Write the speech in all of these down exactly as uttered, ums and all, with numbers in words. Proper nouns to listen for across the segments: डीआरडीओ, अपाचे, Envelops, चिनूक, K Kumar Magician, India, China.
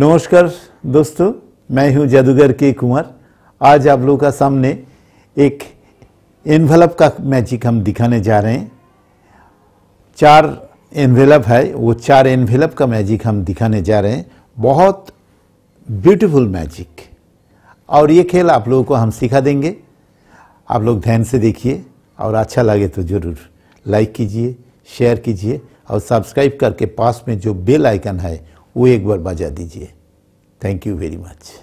नमस्कार दोस्तों, मैं हूं जादूगर के कुमार। आज आप लोगों का सामने एक एनवेलप का मैजिक हम दिखाने जा रहे हैं। चार एनवेलप है, वो चार एनवेलप का मैजिक हम दिखाने जा रहे हैं। बहुत ब्यूटीफुल मैजिक, और ये खेल आप लोगों को हम सिखा देंगे। आप लोग ध्यान से देखिए और अच्छा लगे तो ज़रूर लाइक कीजिए, शेयर कीजिए और सब्सक्राइब करके पास में जो बेल आइकन है वो एक बार बजा दीजिए। Thank you very much.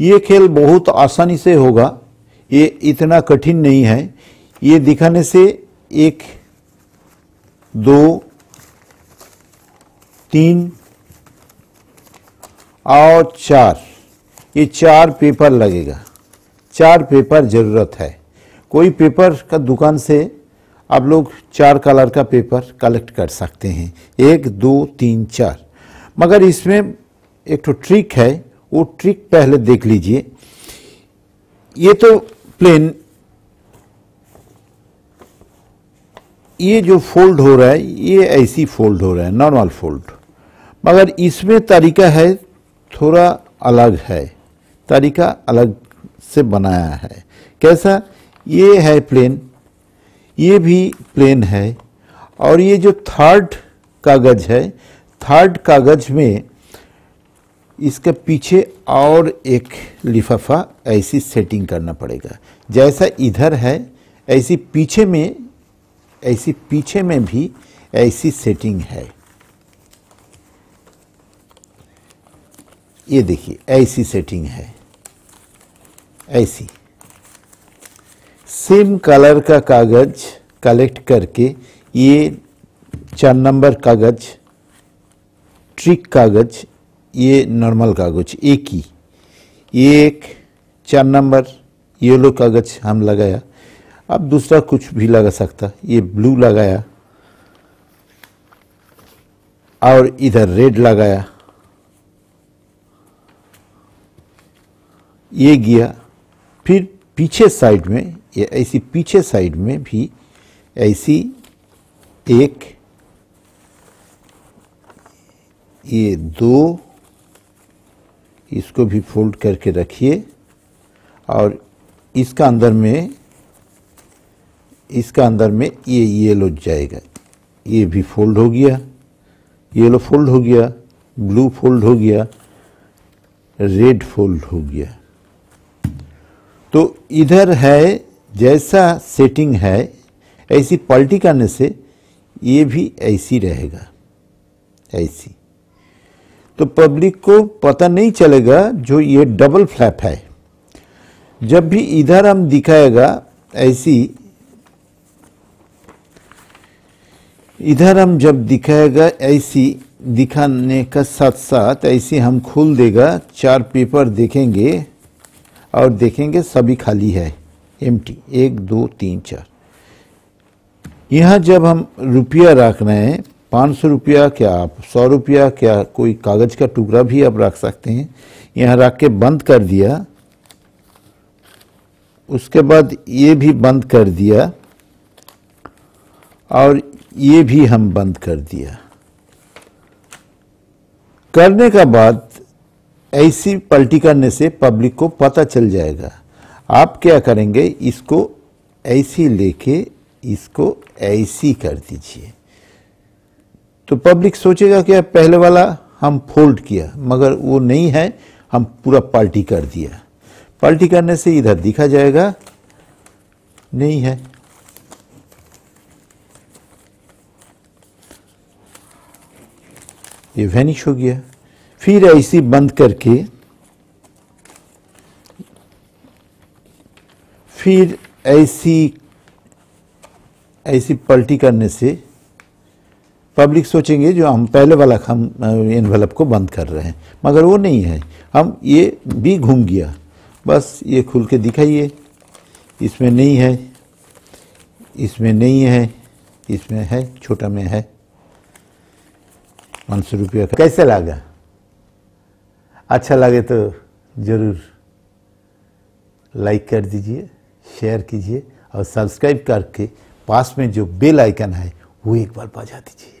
ये खेल बहुत आसानी से होगा, ये इतना कठिन नहीं है। ये दिखाने से एक, दो, तीन और चार, ये चार पेपर लगेगा। चार पेपर ज़रूरत है। कोई पेपर का दुकान से आप लोग चार कलर का पेपर कलेक्ट कर सकते हैं, एक, दो, तीन, चार। मगर इसमें एक तो ट्रिक है, वो ट्रिक पहले देख लीजिए। ये तो प्लेन, ये जो फोल्ड हो रहा है ये ऐसी फोल्ड हो रहा है, नॉर्मल फोल्ड। मगर इसमें तरीका है, थोड़ा अलग है, तरीका अलग से बनाया है। कैसा? ये है प्लेन, ये भी प्लेन है, और ये जो थर्ड कागज है, थर्ड कागज में इसके पीछे और एक लिफाफा ऐसी सेटिंग करना पड़ेगा। जैसा इधर है ऐसी पीछे में, ऐसी पीछे में भी ऐसी सेटिंग है। ये देखिए ऐसी सेटिंग है, ऐसी। सेम कलर का कागज कलेक्ट करके ये चार नंबर कागज, ट्रिक कागज, ये नॉर्मल कागज एक ही, ये एक चार नंबर येलो कागज हम लगाया। अब दूसरा कुछ भी लगा सकता, ये ब्लू लगाया और इधर रेड लगाया। ये गया, फिर पीछे साइड में, ये ऐसी पीछे साइड में भी ऐसी एक, ये दो, इसको भी फोल्ड करके रखिए और इसका अंदर में, इसका अंदर में ये येलो जाएगा। ये भी फोल्ड हो गया, येलो फोल्ड हो गया, ब्लू फोल्ड हो गया, रेड फोल्ड हो गया। तो इधर है जैसा सेटिंग है ऐसी पलटी करने से ये भी ऐसी रहेगा, ऐसी। तो पब्लिक को पता नहीं चलेगा जो ये डबल फ्लैप है। जब भी इधर हम दिखाएगा ऐसी, इधर हम जब दिखाएगा ऐसी, दिखाने का साथ साथ ऐसी हम खोल देगा, चार पेपर देखेंगे और देखेंगे सभी खाली है, एम्प्टी, एक दो तीन चार। यहाँ जब हम रुपया रख रहे हैं, पाँच सौ रुपया, क्या आप सौ रुपया, क्या कोई कागज़ का टुकड़ा भी आप रख सकते हैं। यहाँ रख के बंद कर दिया, उसके बाद ये भी बंद कर दिया और ये भी हम बंद कर दिया। करने का बाद ऐसी पलटी करने से पब्लिक को पता चल जाएगा। आप क्या करेंगे, इसको ऐसी लेके इसको ऐसी कर दीजिए, तो पब्लिक सोचेगा कि पहले वाला हम फोल्ड किया, मगर वो नहीं है, हम पूरा पलटी कर दिया। पलटी करने से इधर दिखा जाएगा, नहीं है। ये वैनिश हो गया। फिर ऐसी बंद करके फिर ऐसी ऐसी पलटी करने से पब्लिक सोचेंगे जो हम पहले वाला हम एनवेलप को बंद कर रहे हैं, मगर वो नहीं है, हम ये भी घूम गया। बस ये खुल के दिखाइए, इसमें नहीं है, इसमें नहीं है, इसमें है, छोटा में है। पाँच सौ रुपया कैसे लगा? अच्छा लगे तो ज़रूर लाइक कर दीजिए, शेयर कीजिए और सब्सक्राइब करके पास में जो बेल आइकन है वो एक बार बजा दीजिए।